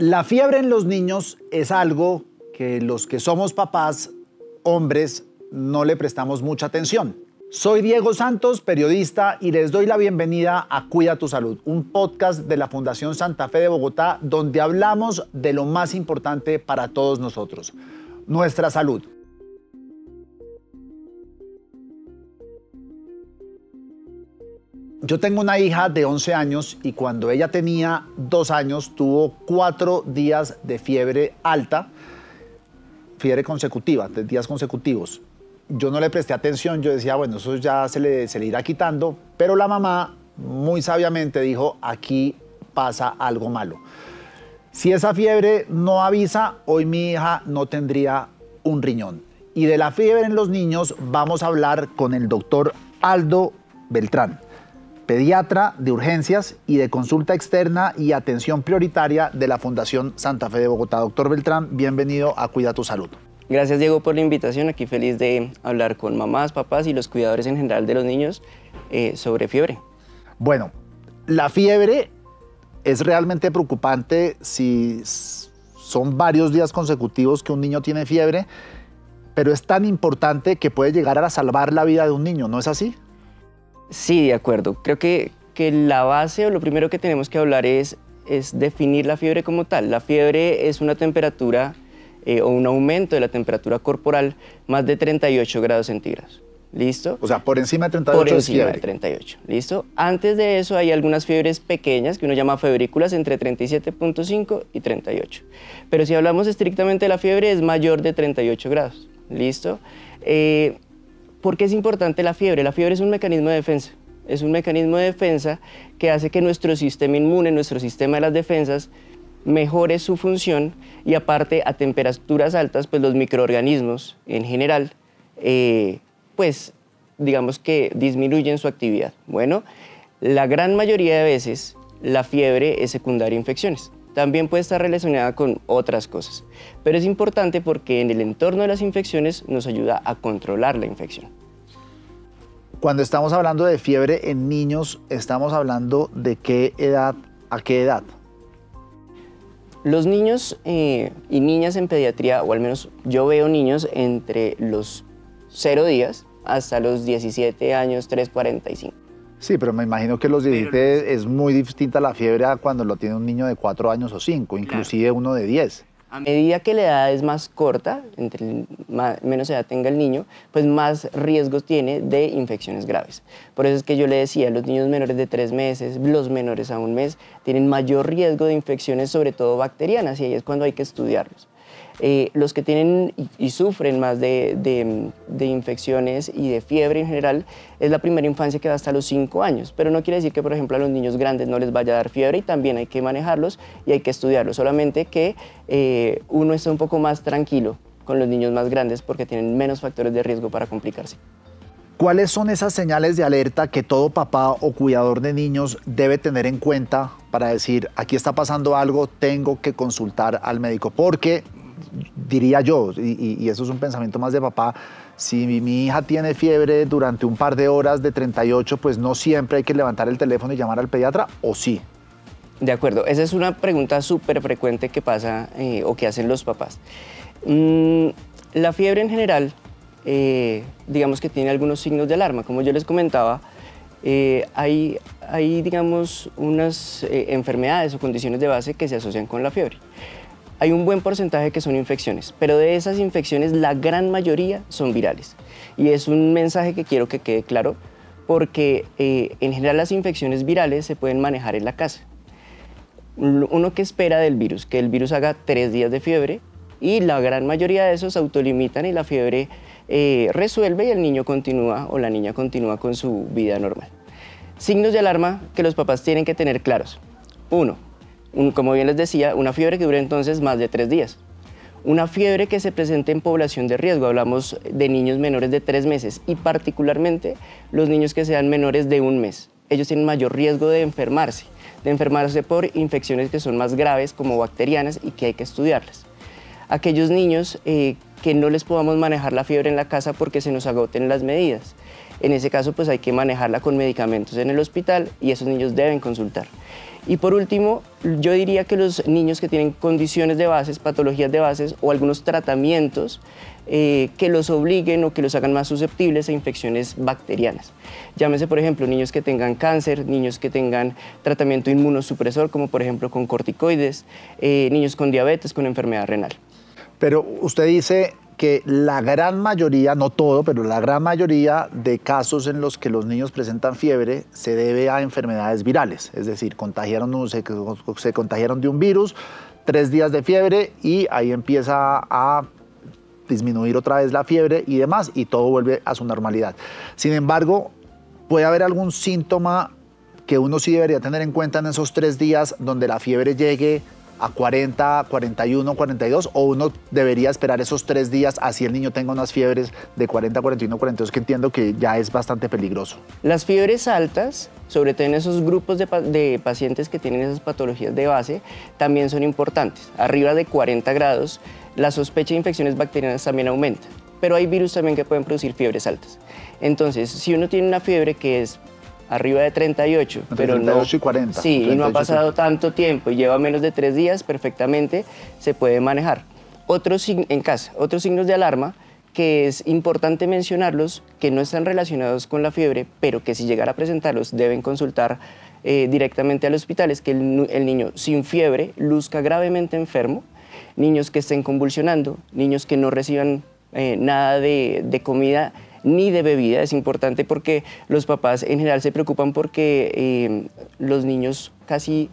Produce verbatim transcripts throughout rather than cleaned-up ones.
La fiebre en los niños es algo que los que somos papás, hombres, no le prestamos mucha atención. Soy Diego Santos, periodista, y les doy la bienvenida a Cuida tu Salud, un podcast de la Fundación Santa Fe de Bogotá, donde hablamos de lo más importante para todos nosotros, nuestra salud. Yo tengo una hija de once años y cuando ella tenía dos años tuvo cuatro días de fiebre alta, fiebre consecutiva, tres días consecutivos. Yo no le presté atención, yo decía, bueno, eso ya se le, se le irá quitando, pero la mamá muy sabiamente dijo, aquí pasa algo malo. Si esa fiebre no avisa, hoy mi hija no tendría un riñón. Y de la fiebre en los niños vamos a hablar con el doctor Aldo Beltrán, pediatra de urgencias y de consulta externa y atención prioritaria de la Fundación Santa Fe de Bogotá. Doctor Beltrán, bienvenido a Cuida tu Salud. Gracias, Diego, por la invitación. Aquí feliz de hablar con mamás, papás y los cuidadores en general de los niños eh, sobre fiebre. Bueno, la fiebre es realmente preocupante si son varios días consecutivos que un niño tiene fiebre, pero es tan importante que puede llegar a salvar la vida de un niño, ¿no es así? Sí, de acuerdo. Creo que, que la base o lo primero que tenemos que hablar es, es definir la fiebre como tal. La fiebre es una temperatura eh, o un aumento de la temperatura corporal más de treinta y ocho grados centígrados. ¿Listo? O sea, por encima de treinta y ocho. Por encima de treinta y ocho. ¿Listo? Antes de eso hay algunas fiebres pequeñas que uno llama febrículas entre treinta y siete punto cinco y treinta y ocho. Pero si hablamos estrictamente de la fiebre es mayor de treinta y ocho grados. ¿Listo? Eh, ¿Por qué es importante la fiebre? La fiebre es un mecanismo de defensa. Es un mecanismo de defensa que hace que nuestro sistema inmune, nuestro sistema de las defensas, mejore su función y aparte a temperaturas altas, pues los microorganismos en general, eh, pues digamos que disminuyen su actividad. Bueno, la gran mayoría de veces la fiebre es secundaria a infecciones. También puede estar relacionada con otras cosas, pero es importante porque en el entorno de las infecciones nos ayuda a controlar la infección. Cuando estamos hablando de fiebre en niños, ¿estamos hablando de qué edad a qué edad? Los niños eh, y niñas en pediatría, o al menos yo veo niños entre los cero días hasta los diecisiete años, tres cuarenta y cinco. Sí, pero me imagino que los diecisiete es muy distinta la fiebre a cuando lo tiene un niño de cuatro años o cinco, inclusive claro, uno de diez. A medida que la edad es más corta, entre más, menos edad tenga el niño, pues más riesgos tiene de infecciones graves. Por eso es que yo le decía, los niños menores de tres meses, los menores a un mes, tienen mayor riesgo de infecciones, sobre todo bacterianas, y ahí es cuando hay que estudiarlos. Eh, los que tienen y, y sufren más de, de, de infecciones y de fiebre en general es la primera infancia que va hasta los cinco años, pero no quiere decir que, por ejemplo, a los niños grandes no les vaya a dar fiebre y también hay que manejarlos y hay que estudiarlos, solamente que eh, uno está un poco más tranquilo con los niños más grandes porque tienen menos factores de riesgo para complicarse. ¿Cuáles son esas señales de alerta que todo papá o cuidador de niños debe tener en cuenta para decir, aquí está pasando algo, tengo que consultar al médico? Porque diría yo, y, y eso es un pensamiento más de papá, si mi, mi hija tiene fiebre durante un par de horas de treinta y ocho, pues no siempre hay que levantar el teléfono y llamar al pediatra, ¿o sí? De acuerdo, esa es una pregunta súper frecuente que pasa eh, o que hacen los papás. Mm, la fiebre en general, eh, digamos que tiene algunos signos de alarma, como yo les comentaba. Eh, hay, hay, digamos, unas eh, enfermedades o condiciones de base que se asocian con la fiebre. Hay un buen porcentaje que son infecciones, pero de esas infecciones la gran mayoría son virales. Y es un mensaje que quiero que quede claro porque eh, en general las infecciones virales se pueden manejar en la casa. Uno que espera del virus, que el virus haga tres días de fiebre y la gran mayoría de esos se autolimitan y la fiebre eh, resuelve y el niño continúa o la niña continúa con su vida normal. Signos de alarma que los papás tienen que tener claros. Uno. Como bien les decía, una fiebre que dure entonces más de tres días. Una fiebre que se presente en población de riesgo, hablamos de niños menores de tres meses y particularmente los niños que sean menores de un mes. Ellos tienen mayor riesgo de enfermarse, de enfermarse por infecciones que son más graves como bacterianas y que hay que estudiarlas. Aquellos niños eh, que no les podamos manejar la fiebre en la casa porque se nos agoten las medidas. En ese caso, pues hay que manejarla con medicamentos en el hospital y esos niños deben consultar. Y por último, yo diría que los niños que tienen condiciones de bases, patologías de bases o algunos tratamientos eh, que los obliguen o que los hagan más susceptibles a infecciones bacterianas. Llámese, por ejemplo, niños que tengan cáncer, niños que tengan tratamiento inmunosupresor, como por ejemplo con corticoides, eh, niños con diabetes, con enfermedad renal. Pero usted dice que la gran mayoría, no todo, pero la gran mayoría de casos en los que los niños presentan fiebre se debe a enfermedades virales, es decir, contagiaron, se, se contagiaron de un virus, tres días de fiebre y ahí empieza a disminuir otra vez la fiebre y demás y todo vuelve a su normalidad. Sin embargo, puede haber algún síntoma que uno sí debería tener en cuenta en esos tres días donde la fiebre llegue a cuarenta, cuarenta y uno, cuarenta y dos, o uno debería esperar esos tres días así el niño tenga unas fiebres de cuarenta, cuarenta y uno, cuarenta y dos, que entiendo que ya es bastante peligroso. Las fiebres altas, sobre todo en esos grupos de, de pacientes que tienen esas patologías de base, también son importantes. Arriba de cuarenta grados, la sospecha de infecciones bacterianas también aumenta, pero hay virus también que pueden producir fiebres altas. Entonces, si uno tiene una fiebre que es arriba de treinta y ocho, entre pero treinta y ocho no, y cuarenta. Sí, treinta y ocho, y no ha pasado tanto tiempo y lleva menos de tres días, perfectamente se puede manejar. Otros en casa, otros signos de alarma que es importante mencionarlos, que no están relacionados con la fiebre, pero que si llegara a presentarlos deben consultar eh, directamente al hospital, es que el, el niño sin fiebre luzca gravemente enfermo, niños que estén convulsionando, niños que no reciban eh, nada de, de comida ni de bebida. Es importante porque los papás en general se preocupan porque eh, los niños casi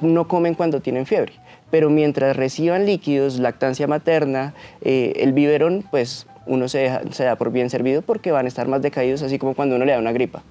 no comen cuando tienen fiebre, pero mientras reciban líquidos, lactancia materna, eh, el biberón, pues uno se, deja, se da por bien servido porque van a estar más decaídos, así como cuando uno le da una gripa.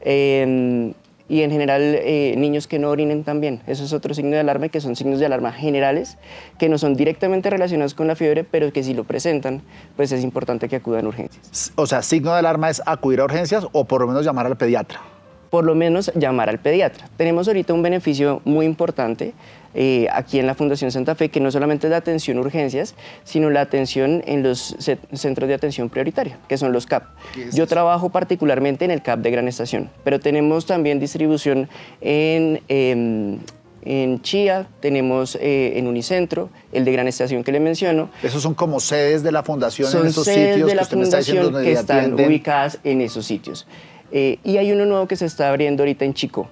Eh, y en general eh, niños que no orinen también. Eso es otro signo de alarma, que son signos de alarma generales que no son directamente relacionados con la fiebre, pero que si lo presentan, pues es importante que acudan a urgencias. O sea, signo de alarma es acudir a urgencias o por lo menos llamar al pediatra. Por lo menos llamar al pediatra. Tenemos ahorita un beneficio muy importante eh, aquí en la Fundación Santa Fe, que no solamente es la atención a urgencias, sino la atención en los centros de atención prioritaria, que son los C A P. Yo trabajo particularmente en el C A P de Gran Estación, pero tenemos también distribución en, eh, en Chía, tenemos eh, en Unicentro, el de Gran Estación que le menciono. Esos son como sedes de la Fundación en esos sitios que usted me está diciendo. Son sedes de la Fundación que están ubicadas en esos sitios. Eh, y hay uno nuevo que se está abriendo ahorita en Chico.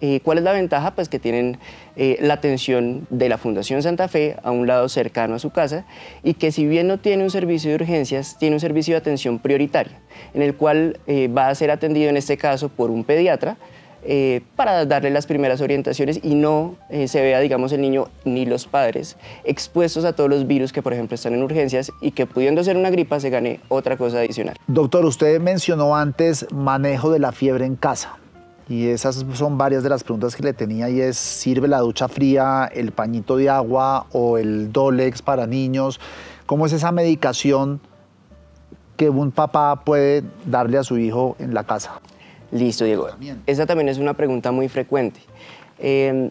Eh, ¿Cuál es la ventaja? Pues que tienen eh, la atención de la Fundación Santa Fe a un lado cercano a su casa y que si bien no tiene un servicio de urgencias, tiene un servicio de atención prioritaria, en el cual eh, va a ser atendido en este caso por un pediatra eh, para darle las primeras orientaciones y no eh, se vea, digamos, el niño ni los padres expuestos a todos los virus que, por ejemplo, están en urgencias y que pudiendo ser una gripa se gane otra cosa adicional. Doctor, usted mencionó antes manejo de la fiebre en casa y esas son varias de las preguntas que le tenía, y es, ¿sirve la ducha fría, el pañito de agua o el Dolex para niños? ¿Cómo es esa medicación que un papá puede darle a su hijo en la casa? Listo, Diego. Esa también es una pregunta muy frecuente. Eh,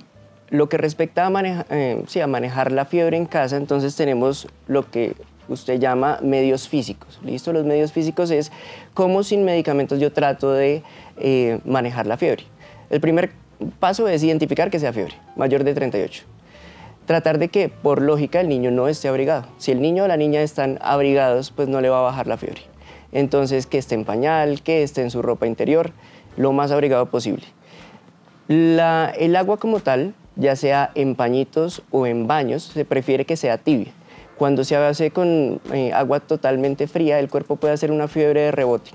lo que respecta a, maneja, eh, sí, a manejar la fiebre en casa, entonces tenemos lo que usted llama medios físicos. ¿Listo? Los medios físicos es cómo sin medicamentos yo trato de eh, manejar la fiebre. El primer paso es identificar que sea fiebre mayor de treinta y ocho. Tratar de que, por lógica, el niño no esté abrigado. Si el niño o la niña están abrigados, pues no le va a bajar la fiebre. Entonces, que esté en pañal, que esté en su ropa interior, lo más abrigado posible. La, el agua como tal, ya sea en pañitos o en baños, se prefiere que sea tibia. Cuando se hace con eh, agua totalmente fría, el cuerpo puede hacer una fiebre de rebote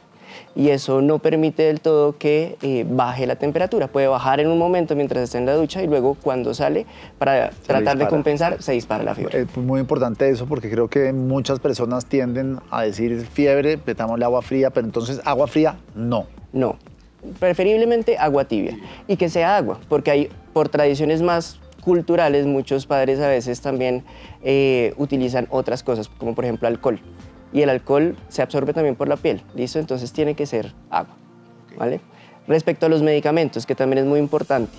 y eso no permite del todo que eh, baje la temperatura. Puede bajar en un momento mientras está en la ducha y luego cuando sale, para se tratar de compensar, se dispara la fiebre. Es muy importante eso porque creo que muchas personas tienden a decir fiebre, metámosle agua fría, pero entonces agua fría no. No, preferiblemente agua tibia y que sea agua, porque hay por tradiciones más culturales, muchos padres a veces también eh, utilizan otras cosas, como por ejemplo alcohol. Y el alcohol se absorbe también por la piel, ¿listo? Entonces tiene que ser agua, ¿vale? Respecto a los medicamentos, que también es muy importante,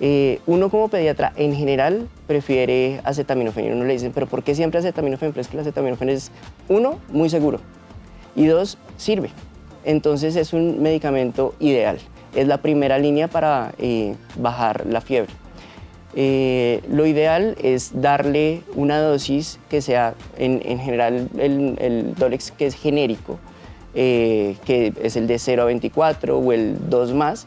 eh, uno como pediatra en general prefiere acetaminofén. Y uno le dicen, ¿pero por qué siempre acetaminofén? Pero es que el acetaminofén es, uno, muy seguro, y dos, sirve. Entonces es un medicamento ideal. Es la primera línea para eh, bajar la fiebre. Eh, lo ideal es darle una dosis que sea, en, en general, el, el Dolex, que es genérico, eh, que es el de cero a veinticuatro o el dos más.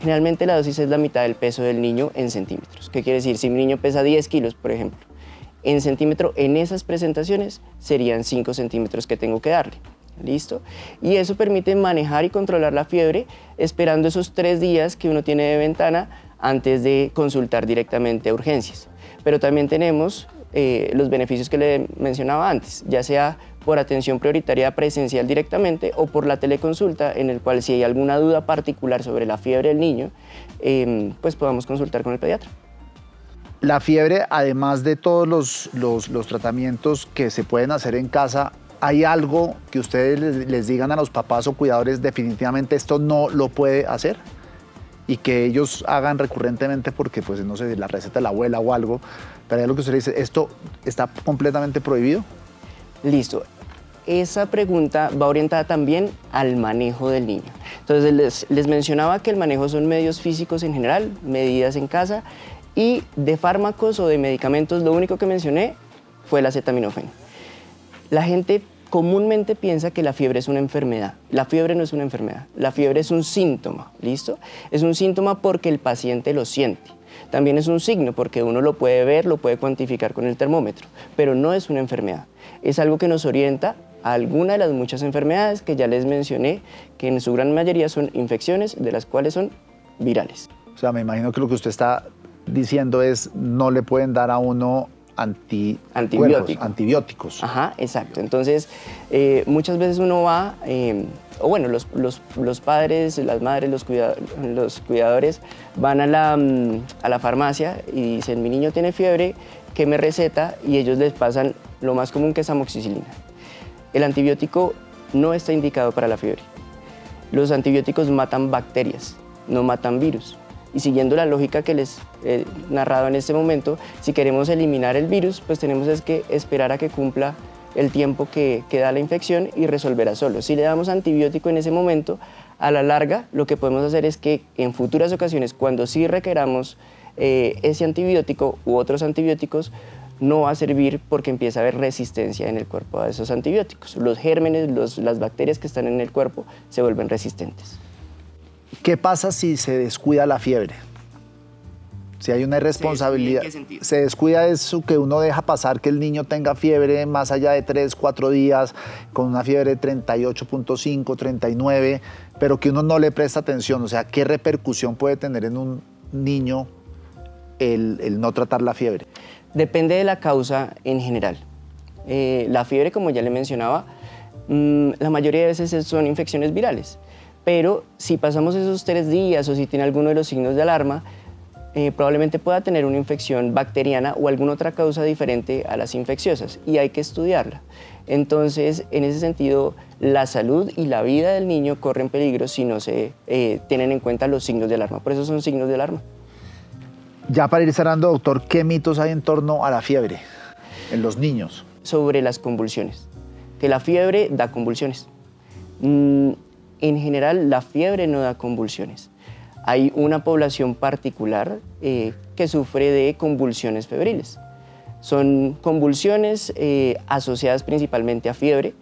Generalmente la dosis es la mitad del peso del niño en centímetros. ¿Qué quiere decir? Si mi niño pesa diez kilos, por ejemplo, en centímetro, en esas presentaciones, serían cinco centímetros que tengo que darle. ¿Listo? Y eso permite manejar y controlar la fiebre, esperando esos tres días que uno tiene de ventana antes de consultar directamente a urgencias. Pero también tenemos eh, los beneficios que le mencionaba antes, ya sea por atención prioritaria presencial directamente o por la teleconsulta, en el cual si hay alguna duda particular sobre la fiebre del niño, eh, pues podamos consultar con el pediatra. La fiebre, además de todos los, los, los tratamientos que se pueden hacer en casa, ¿hay algo que ustedes les, les digan a los papás o cuidadores, definitivamente esto no lo puede hacer? Y que ellos hagan recurrentemente porque, pues, no sé, la receta de la abuela o algo, pero hay algo que usted le dice, ¿esto está completamente prohibido? Listo. Esa pregunta va orientada también al manejo del niño. Entonces, les, les mencionaba que el manejo son medios físicos en general, medidas en casa, y de fármacos o de medicamentos, lo único que mencioné fue el acetaminofén. La gente comúnmente piensa que la fiebre es una enfermedad. La fiebre no es una enfermedad, la fiebre es un síntoma, ¿listo? Es un síntoma porque el paciente lo siente. También es un signo porque uno lo puede ver, lo puede cuantificar con el termómetro, pero no es una enfermedad. Es algo que nos orienta a alguna de las muchas enfermedades que ya les mencioné, que en su gran mayoría son infecciones, de las cuales son virales. O sea, me imagino que lo que usted está diciendo es no le pueden dar a uno Anti Antibiótico. antibióticos. Ajá, exacto. Entonces, eh, muchas veces uno va, eh, o bueno, los, los, los padres, las madres, los, cuida los cuidadores van a la, a la farmacia y dicen, mi niño tiene fiebre, ¿qué me receta? Y ellos les pasan lo más común, que es amoxicilina. El antibiótico no está indicado para la fiebre. Los antibióticos matan bacterias, no matan virus. Y siguiendo la lógica que les he narrado en este momento, si queremos eliminar el virus, pues tenemos es que esperar a que cumpla el tiempo que, que da la infección y resolverá solo. Si le damos antibiótico en ese momento, a la larga lo que podemos hacer es que en futuras ocasiones, cuando sí requeramos eh, ese antibiótico u otros antibióticos, no va a servir porque empieza a haber resistencia en el cuerpo a esos antibióticos. Los gérmenes, los, las bacterias que están en el cuerpo se vuelven resistentes. ¿Qué pasa si se descuida la fiebre? Si hay una irresponsabilidad. ¿En qué sentido? Se descuida eso que uno deja pasar, que el niño tenga fiebre más allá de tres, cuatro días, con una fiebre treinta y ocho punto cinco, treinta y nueve, pero que uno no le presta atención. O sea, ¿qué repercusión puede tener en un niño el, el no tratar la fiebre? Depende de la causa en general. Eh, la fiebre, como ya le mencionaba, mmm, la mayoría de veces son infecciones virales. Pero si pasamos esos tres días o si tiene alguno de los signos de alarma, eh, probablemente pueda tener una infección bacteriana o alguna otra causa diferente a las infecciosas y hay que estudiarla. Entonces, en ese sentido, la salud y la vida del niño corren peligro si no se eh, tienen en cuenta los signos de alarma. Por eso son signos de alarma. Ya para ir cerrando, doctor, ¿qué mitos hay en torno a la fiebre en los niños? Sobre las convulsiones, que la fiebre da convulsiones. Mm, En general, la fiebre no da convulsiones. Hay una población particular eh, que sufre de convulsiones febriles. Son convulsiones eh, asociadas principalmente a fiebre,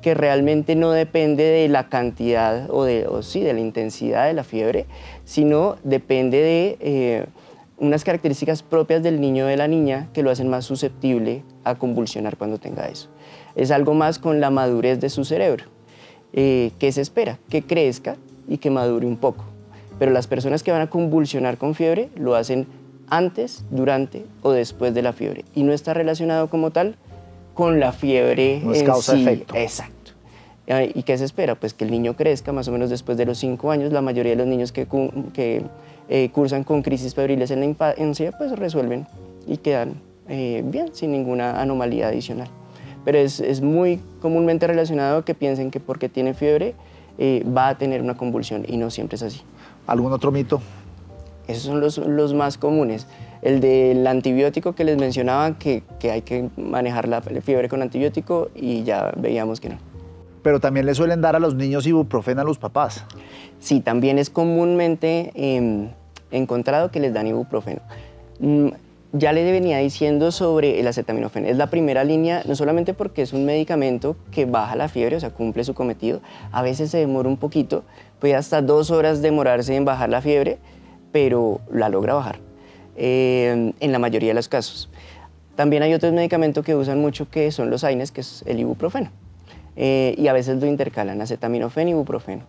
que realmente no depende de la cantidad o, de, o sí, de la intensidad de la fiebre, sino depende de eh, unas características propias del niño o de la niña que lo hacen más susceptible a convulsionar cuando tenga eso. Es algo más con la madurez de su cerebro. Eh, ¿Qué se espera? Que crezca y que madure un poco. Pero las personas que van a convulsionar con fiebre lo hacen antes, durante o después de la fiebre. Y no está relacionado como tal con la fiebre. No es causa-efecto. Exacto. Eh, ¿Y qué se espera? Pues que el niño crezca más o menos después de los cinco años. La mayoría de los niños que, que eh, cursan con crisis febriles en la infancia, pues resuelven y quedan eh, bien, sin ninguna anomalía adicional. Pero es, es muy comúnmente relacionado que piensen que porque tiene fiebre eh, va a tener una convulsión y no siempre es así. ¿Algún otro mito? Esos son los, los más comunes. El del antibiótico que les mencionaba, que, que hay que manejar la fiebre con antibiótico y ya veíamos que no. pero también le suelen dar a los niños ibuprofeno a los papás. Sí, también es comúnmente eh, encontrado que les dan ibuprofeno. Mm, ya les venía diciendo sobre el acetaminofén. Es la primera línea, no solamente porque es un medicamento que baja la fiebre, o sea, cumple su cometido. A veces se demora un poquito, puede hasta dos horas demorarse en bajar la fiebre, pero la logra bajar eh, en la mayoría de los casos. También hay otros medicamentos que usan mucho que son los AINES, que es el ibuprofeno. Eh, y a veces lo intercalan, acetaminofén y ibuprofeno.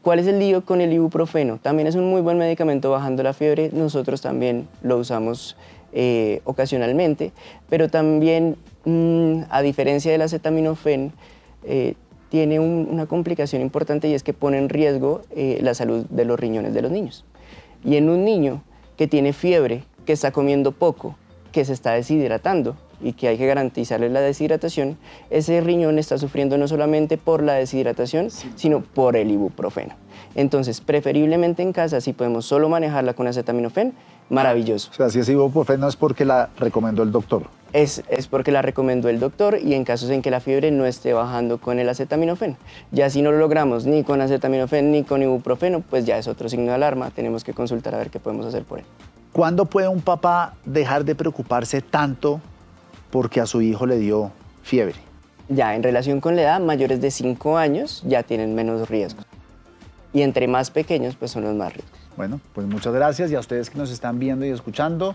¿Cuál es el lío con el ibuprofeno? También es un muy buen medicamento bajando la fiebre, nosotros también lo usamos eh, ocasionalmente, pero también, mmm, a diferencia del acetaminofén, eh, tiene un, una complicación importante, y es que pone en riesgo eh, la salud de los riñones de los niños. Y en un niño que tiene fiebre, que está comiendo poco, que se está deshidratando, y que hay que garantizarle la deshidratación, ese riñón está sufriendo no solamente por la deshidratación, sí, sino por el ibuprofeno. Entonces, preferiblemente en casa, si podemos solo manejarla con acetaminofén, maravilloso. O sea, si es ibuprofeno es porque la recomendó el doctor. Es, es porque la recomendó el doctor, y en casos en que la fiebre no esté bajando con el acetaminofén. Ya si no lo logramos ni con acetaminofén ni con ibuprofeno, pues ya es otro signo de alarma, tenemos que consultar a ver qué podemos hacer por él. ¿Cuándo puede un papá dejar de preocuparse tanto porque a su hijo le dio fiebre? Ya, en relación con la edad, mayores de cinco años ya tienen menos riesgos. Y entre más pequeños, pues son los más riesgos. Bueno, pues muchas gracias, y a ustedes que nos están viendo y escuchando,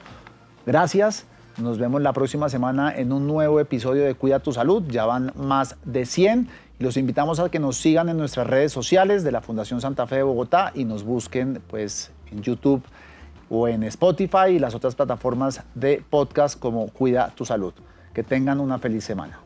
gracias. Nos vemos la próxima semana en un nuevo episodio de Cuida tu Salud. Ya van más de cien. Y los invitamos a que nos sigan en nuestras redes sociales de la Fundación Santa Fe de Bogotá, y nos busquen pues en YouTube o en Spotify y las otras plataformas de podcast como Cuida tu Salud. Que tengan una feliz semana.